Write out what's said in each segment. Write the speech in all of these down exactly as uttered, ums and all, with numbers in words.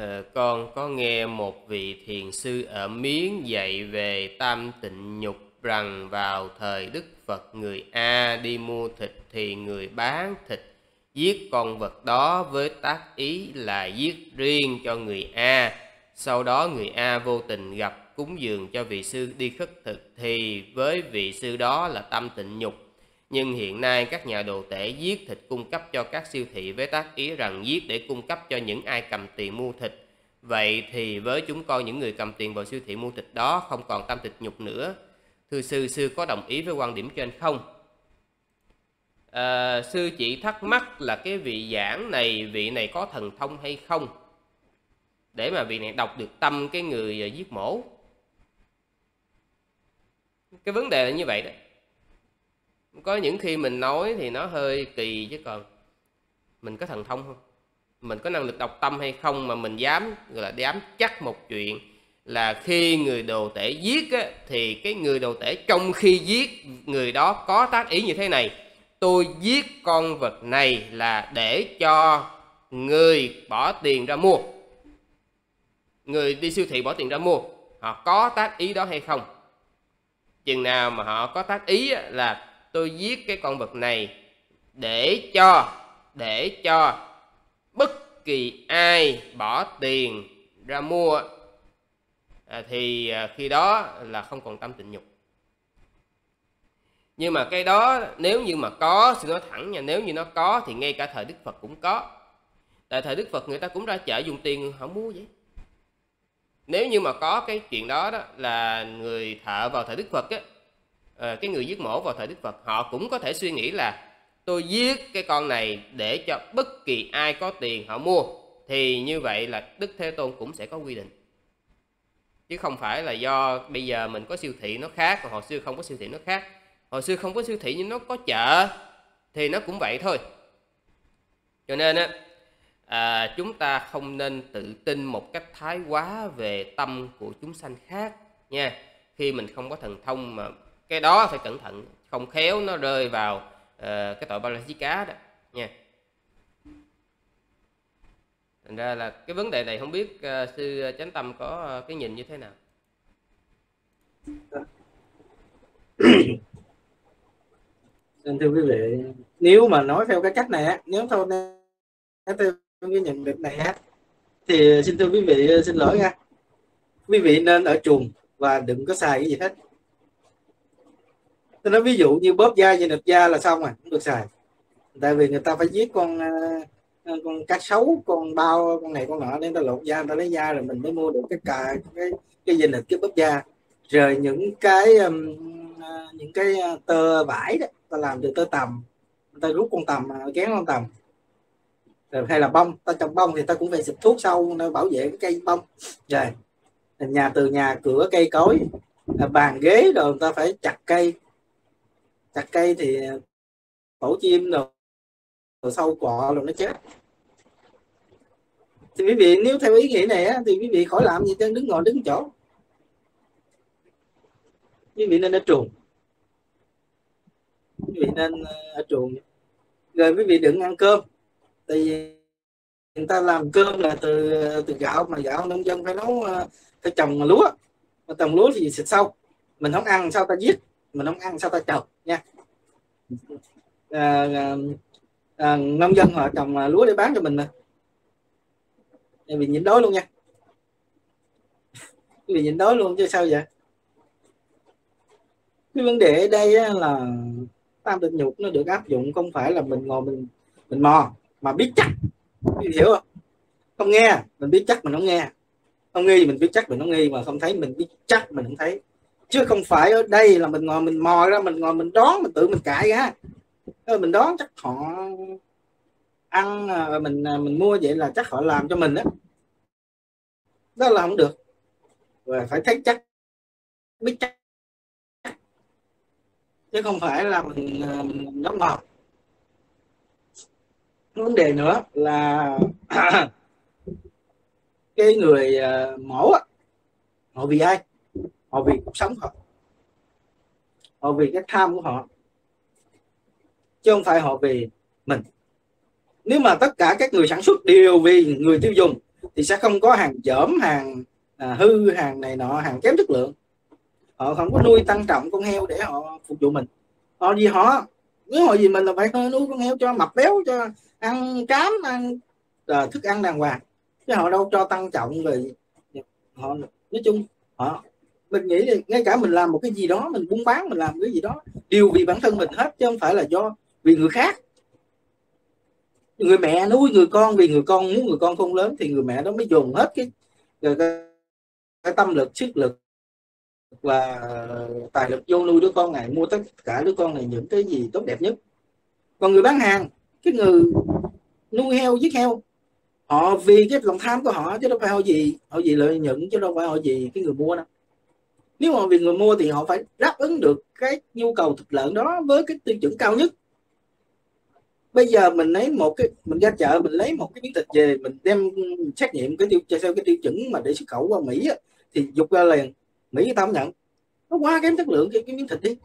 Ờ, con có nghe một vị thiền sư ở Miến dạy về tam tịnh nhục rằng vào thời Đức Phật, người A đi mua thịt thì người bán thịt giết con vật đó với tác ý là giết riêng cho người A. Sau đó người A vô tình gặp cúng dường cho vị sư đi khất thực thì với vị sư đó là tam tịnh nhục. Nhưng hiện nay các nhà đồ tể giết thịt cung cấp cho các siêu thị với tác ý rằng giết để cung cấp cho những ai cầm tiền mua thịt. Vậy thì với chúng con, những người cầm tiền vào siêu thị mua thịt đó không còn tam tịnh nhục nữa. Thưa sư, sư có đồng ý với quan điểm trên không? À, sư chỉ thắc mắc là cái vị giảng này, vị này có thần thông hay không? Để mà vị này đọc được tâm cái người giết mổ. Cái vấn đề là như vậy đó. Có những khi mình nói thì nó hơi kỳ, chứ còn mình có thần thông không? Mình có năng lực đọc tâm hay không mà mình dám, gọi là dám chắc một chuyện là khi người đồ tể giết á, thì cái người đồ tể trong khi giết người đó có tác ý như thế này: tôi giết con vật này là để cho người bỏ tiền ra mua, người đi siêu thị bỏ tiền ra mua. Họ có tác ý đó hay không? Chừng nào mà họ có tác ý á, là tôi giết cái con vật này để cho để cho bất kỳ ai bỏ tiền ra mua, à, thì khi đó là không còn tam tịnh nhục. Nhưng mà cái đó nếu như mà có, xin nói thẳng nha, nếu như nó có thì ngay cả thời Đức Phật cũng có. Tại thời Đức Phật người ta cũng ra chợ dùng tiền họ mua vậy. Nếu như mà có cái chuyện đó, đó là người thợ vào thời Đức Phật á, À, cái người giết mổ vào thời Đức Phật, họ cũng có thể suy nghĩ là tôi giết cái con này để cho bất kỳ ai có tiền họ mua. Thì như vậy là Đức Thế Tôn cũng sẽ có quy định, chứ không phải là do bây giờ mình có siêu thị nó khác, còn hồi xưa không có siêu thị nó khác. Hồi xưa không có siêu thị nhưng nó có chợ thì nó cũng vậy thôi. Cho nên á, à, chúng ta không nên tự tin một cách thái quá về tâm của chúng sanh khác nha. Khi mình không có thần thông mà cái đó phải cẩn thận, không khéo nó rơi vào uh, cái tội ba la chí cá đó nha. Thành ra là cái vấn đề này không biết uh, sư Chánh Tâm có uh, cái nhìn như thế nào. Thưa quý vị, nếu mà nói theo cái cách này, nếu thôi theo cái nhận định này thì xin thưa quý vị, xin lỗi nha, quý vị nên ở chuồng và đừng có xài cái gì hết. Tôi nói ví dụ như bóp da, dây nịt da là xong rồi, không được xài. Tại vì người ta phải giết con con cá sấu, con bao, con này con nọ, nên ta lột da, người ta lấy da rồi mình mới mua được cái cà, cái cái dây nịt, cái bóp da. Rồi những cái những cái tơ vải đó, ta làm từ tơ tằm, ta rút con tằm, kén con tằm. Rồi hay là bông, ta trồng bông thì ta cũng phải xịt thuốc sâu để bảo vệ cái cây bông. Rồi nhà, từ nhà cửa, cây cối, bàn ghế, rồi người ta phải chặt cây. Chặt cây thì tổ chim rồi, rồi sâu cọ rồi nó chết. Thì quý vị nếu theo ý nghĩa này á, thì quý vị khỏi làm gì chứ, đứng ngồi đứng chỗ. Quý vị nên ở chuồng, quý vị nên ở chuồng. Rồi quý vị đừng ăn cơm, tại vì người ta làm cơm là từ từ gạo, mà gạo nông dân phải nấu, phải trồng lúa, mà trồng lúa thì xịt sâu. Mình không ăn sao ta giết, mình không ăn sao ta trồng nha. à, à, à, Nông dân họ trồng lúa để bán cho mình mà, vì nhịn đói luôn nha, vì nhịn đói luôn chứ sao vậy. Cái vấn đề ở đây là tam tịnh nhục nó được áp dụng không phải là mình ngồi mình mình mò, mà biết chắc, hiểu không? Không nghe mình biết chắc, mình không nghe, không nghi mình biết chắc, mình không nghi, mà không thấy mình biết chắc, mình không thấy. Chứ không phải ở đây là mình ngồi mình mò ra, mình ngồi mình đoán, mình tự mình cãi ra. Mình đoán chắc họ ăn, mình mình mua vậy là chắc họ làm cho mình đó. Đó là không được. Rồi phải thấy chắc, biết chắc. Chứ không phải là mình, mình đoán mò. Vấn đề nữa là cái người mổ á, họ vì ai? Họ vì cuộc sống họ, họ vì cái tham của họ, chứ không phải họ vì mình. Nếu mà tất cả các người sản xuất đều vì người tiêu dùng thì sẽ không có hàng dởm, hàng à, hư, hàng này nọ, hàng kém chất lượng. Họ không có nuôi tăng trọng con heo để họ phục vụ mình. Họ gì họ, nếu họ gì mình là phải nuôi con heo cho mập béo, cho ăn cám, ăn à, thức ăn đàng hoàng, chứ họ đâu cho tăng trọng rồi. Họ nói chung họ, mình nghĩ là ngay cả mình làm một cái gì đó, mình buôn bán, mình làm cái gì đó đều vì bản thân mình hết, chứ không phải là do vì người khác. Người mẹ nuôi người con vì người con muốn người con không lớn thì người mẹ đó mới dùng hết cái, cái, cái tâm lực, sức lực và tài lực vô nuôi đứa con này, mua tất cả đứa con này những cái gì tốt đẹp nhất. Còn người bán hàng, cái người nuôi heo, giết heo, họ vì cái lòng tham của họ chứ đâu phải họ gì, họ gì lợi nhuận chứ đâu phải họ gì cái người mua đâu. Nếu mà vì người mua thì họ phải đáp ứng được cái nhu cầu thịt lợn đó với cái tiêu chuẩn cao nhất. Bây giờ mình lấy một cái, mình ra chợ mình lấy một cái miếng thịt về, mình đem mình xét nghiệm cái tiêu theo cái tiêu chuẩn mà để xuất khẩu qua Mỹ á, thì dục ra liền Mỹ người ta không nhận, nó quá kém chất lượng cái, cái miếng thịt đi,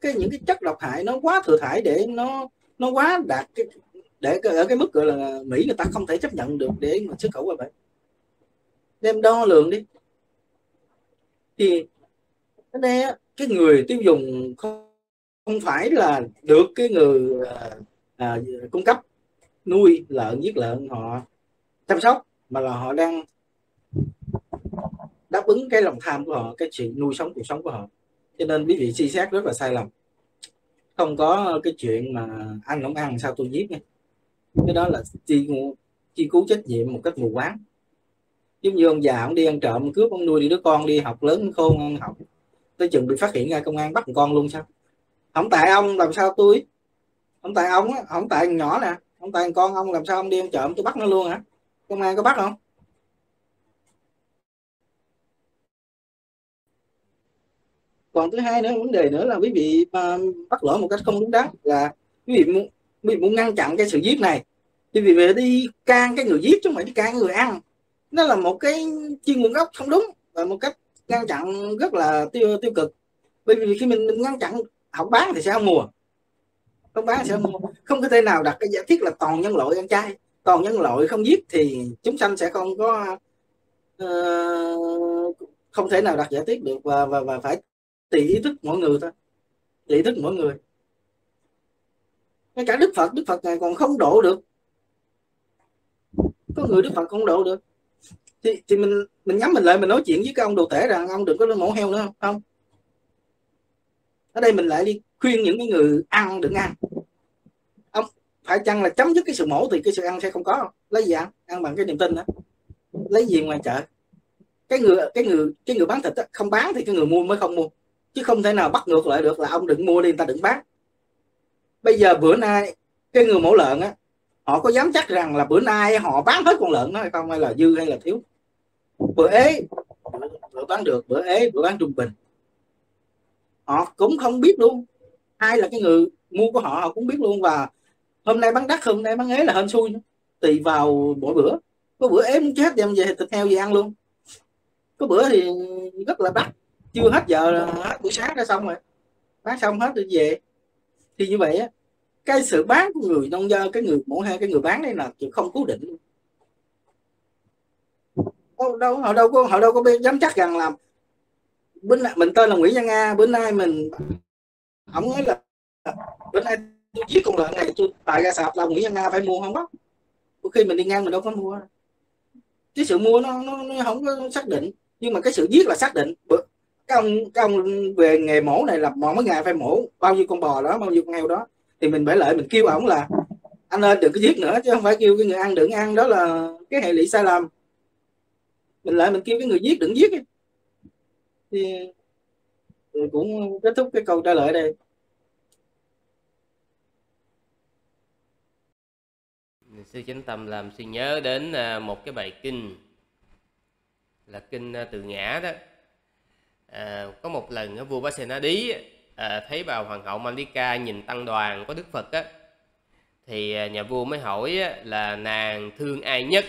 cái những cái chất độc hại nó quá thừa thải để nó nó quá đạt cái, để ở cái mức gọi là Mỹ người ta không thể chấp nhận được để mà xuất khẩu qua vậy. Đem đo lường đi. Thì cái này cái người tiêu dùng không, không phải là được cái người à, cung cấp nuôi lợn giết lợn họ chăm sóc, mà là họ đang đáp ứng cái lòng tham của họ, cái chuyện nuôi sống cuộc sống của họ. Cho nên quý vị suy xét rất là sai lầm. Không có cái chuyện mà ăn không ăn sao tôi giết nha. Cái đó là chi, chi cứu trách nhiệm một cách mù quáng. Giống như ông già ông đi ăn trộm, cướp, ông nuôi đi đứa con đi học lớn khôn ăn học, tới chừng bị phát hiện ra công an bắt con luôn sao? Không tại ông làm sao tôi, không tại ông á, không tại nhỏ nè, không tại con ông làm sao ông đi ăn trộm tôi bắt nó luôn hả? Công an có bắt không? Còn thứ hai nữa, vấn đề nữa là quý vị uh, bắt lỗi một cách không đúng đắn, là quý vị muốn, quý vị muốn ngăn chặn cái sự giết này, quý vị phải đi can cái người giết chứ không phải đi can người ăn. Nó là một cái chuyên nguồn gốc không đúng và một cách ngăn chặn rất là tiêu tiêu cực. Bởi vì khi mình, mình ngăn chặn không bán thì sẽ không mua, không bán thì sẽ không mua. Không có thể nào đặt cái giả thiết là toàn nhân loại ăn chay, toàn nhân loại không giết thì chúng sanh sẽ không có uh, không thể nào đặt giả thiết được, và và, và phải tùy ý thức mọi người thôi, tùy ý thức mọi người. Ngay cả Đức Phật, Đức Phật này còn không độ được, có người Đức Phật không độ được. Thì, thì mình mình nhắm mình lại mình nói chuyện với cái ông đồ tể rằng ông đừng có mổ heo nữa, không? Ở đây mình lại đi khuyên những cái người ăn đừng ăn. Ông phải chăng là chấm dứt cái sự mổ thì cái sự ăn sẽ không có. Lấy gì ăn? Ăn bằng cái niềm tin đó. Lấy gì ngoài chợ? Cái người cái người cái người bán thịt đó, không bán thì cái người mua mới không mua. Chứ không thể nào bắt ngược lại được là ông đừng mua đi, người ta đừng bán. Bây giờ bữa nay cái người mổ lợn á, họ có dám chắc rằng là bữa nay họ bán hết con lợn nó hay không, hay là dư hay là thiếu? Bữa ế bữa bán được, bữa ế bữa bán trung bình, họ cũng không biết luôn. Ai là cái người mua của họ họ cũng biết luôn, và hôm nay bán đắt, hôm nay bán ế là hên xui, tùy vào mỗi bữa. Có bữa ế muốn chết đem về thịt heo về ăn luôn, có bữa thì rất là đắt, chưa hết giờ, hết buổi sáng đã xong rồi, bán xong hết rồi về. Thì như vậy á, cái sự bán của người nông dân, cái người mổ heo, cái người bán đây là chuyện không cố định. Đâu, đâu họ đâu có họ đâu có biết dám chắc rằng là bữa nay mình tên là Nguyễn Văn Nga, bữa nay mình không nói là bữa nay tôi giết con lợn này, tôi tại ra sạp là Nguyễn Văn Nga phải mua không bắt. Có khi mình đi ngang mình đâu có mua. Cái sự mua nó nó, nó không có xác định, nhưng mà cái sự giết là xác định. Cái ông cái ông về nghề mổ này là mỗi ngày phải mổ bao nhiêu con bò đó, bao nhiêu con heo đó, thì mình phải lại mình kêu ổng là anh ơi đừng có giết nữa, chứ không phải kêu cái người ăn đừng ăn. Đó là cái hệ lụy sai lầm. Mình lại mình kêu cái người giết đừng giết ấy. Thì mình cũng kết thúc cái câu trả lời ở đây. Sư Chánh Tâm làm suy nhớ đến một cái bài kinh, là kinh Từ Ngã đó. À, có một lần vua Bá Xê Na Đí à, thấy bà hoàng hậu Malika nhìn tăng đoàn có Đức Phật á, thì nhà vua mới hỏi á, là nàng thương ai nhất?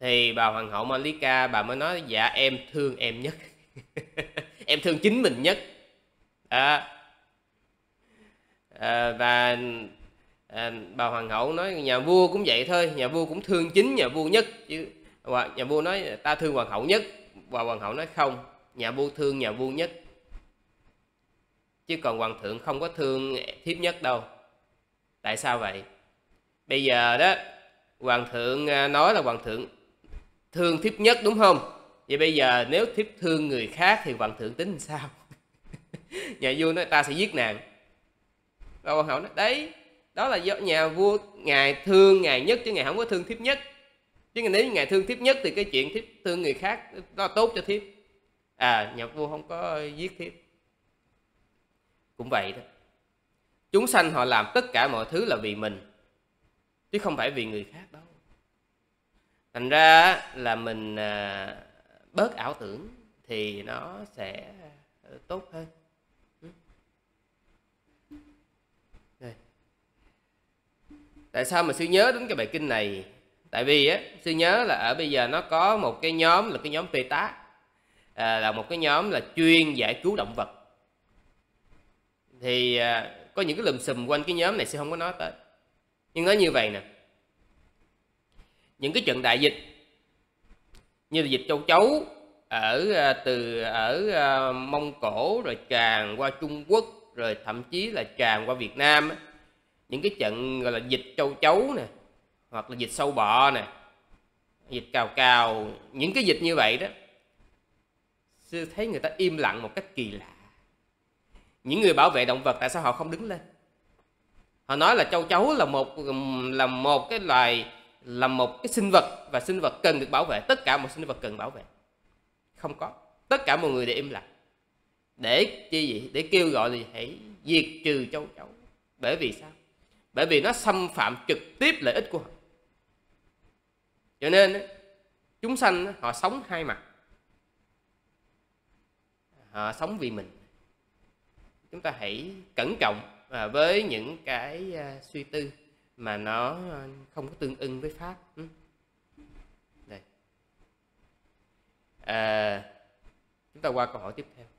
Thì bà hoàng hậu Malika bà mới nói dạ em thương em nhất. Em thương chính mình nhất. À, à, và à, bà hoàng hậu nói nhà vua cũng vậy thôi, nhà vua cũng thương chính nhà vua nhất chứ. Và nhà vua nói ta thương hoàng hậu nhất, và hoàng hậu nói không, nhà vua thương nhà vua nhất, chứ còn hoàng thượng không có thương thiếp nhất đâu. Tại sao vậy? Bây giờ đó hoàng thượng nói là hoàng thượng thương thiếp nhất đúng không? Vậy bây giờ nếu thiếp thương người khác thì hoàng thượng tính làm sao? Nhà vua nói ta sẽ giết nàng. Và hoàng hậu nói đấy, đó là do nhà vua ngài thương ngài nhất chứ ngài không có thương thiếp nhất. Chứ nếu ngài thương thiếp nhất thì cái chuyện thiếp thương người khác nó tốt cho thiếp. À, nhà vua không có giết thiếp. Cũng vậy thôi. Chúng sanh họ làm tất cả mọi thứ là vì mình, chứ không phải vì người khác đâu. Thành ra là mình bớt ảo tưởng thì nó sẽ tốt hơn. Tại sao mà sư nhớ đến cái bài kinh này? Tại vì á, sư nhớ là ở bây giờ nó có một cái nhóm là cái nhóm Pê Tá, à, là một cái nhóm là chuyên giải cứu động vật. Thì à, có những cái lùm xùm quanh cái nhóm này sư không có nói tới. Nhưng nói như vậy nè, những cái trận đại dịch như là dịch châu chấu ở từ ở à, Mông Cổ rồi tràn qua Trung Quốc, rồi thậm chí là tràn qua Việt Nam á. Những cái trận gọi là dịch châu chấu nè, hoặc là dịch sâu bọ nè, dịch cào cào, những cái dịch như vậy đó, sư thấy người ta im lặng một cách kỳ lạ. Những người bảo vệ động vật tại sao họ không đứng lên? Họ nói là châu chấu là một là một cái loài, là một cái sinh vật, và sinh vật cần được bảo vệ, tất cả một sinh vật cần bảo vệ. Không có, tất cả mọi người đều im lặng. Để chi vậy? Để kêu gọi thì hãy diệt trừ châu chấu. Bởi vì sao? Bởi vì nó xâm phạm trực tiếp lợi ích của họ. Cho nên chúng sanh họ sống hai mặt. Họ sống vì mình. Chúng ta hãy cẩn trọng với những cái suy tư mà nó không có tương ưng với Pháp. Đây. À, chúng ta qua câu hỏi tiếp theo.